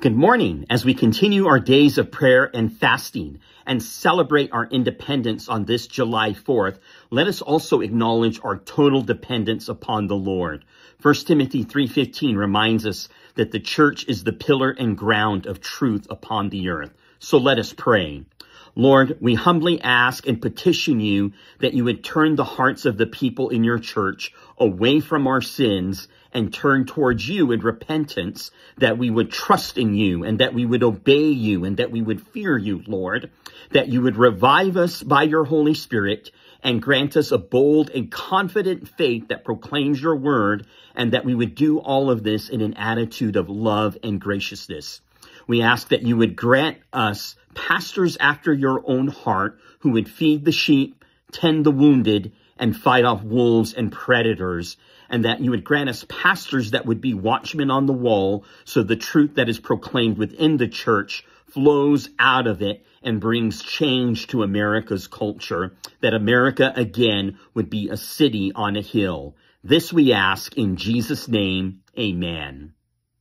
Good morning, as we continue our days of prayer and fasting and celebrate our independence on this July 4th, let us also acknowledge our total dependence upon the Lord. 1 Timothy 3:15 reminds us that the church is the pillar and ground of truth upon the earth. So let us pray. Lord, we humbly ask and petition you that you would turn the hearts of the people in your church away from our sins and turn towards you in repentance, that we would trust in you and that we would obey you and that we would fear you, Lord, that you would revive us by your Holy Spirit and grant us a bold and confident faith that proclaims your word, and that we would do all of this in an attitude of love and graciousness. We ask that you would grant us pastors after your own heart who would feed the sheep, tend the wounded, and fight off wolves and predators, and that you would grant us pastors that would be watchmen on the wall, so the truth that is proclaimed within the church flows out of it and brings change to America's culture, that America again would be a city on a hill. This we ask in Jesus' name, amen.